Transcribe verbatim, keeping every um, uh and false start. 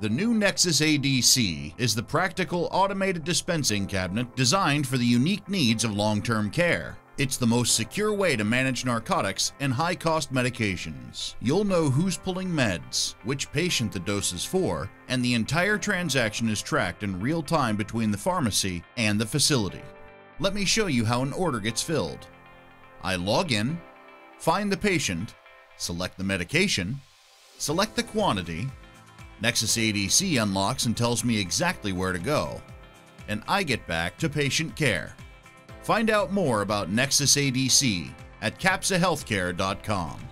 The new Nexus A D C is the practical automated dispensing cabinet designed for the unique needs of long-term care. It's the most secure way to manage narcotics and high-cost medications. You'll know who's pulling meds, which patient the dose is for, and the entire transaction is tracked in real time between the pharmacy and the facility. Let me show you how an order gets filled. I log in, find the patient, select the medication, select the quantity. Nexus A D C unlocks and tells me exactly where to go, and I get back to patient care. Find out more about Nexus A D C at capsa healthcare dot com.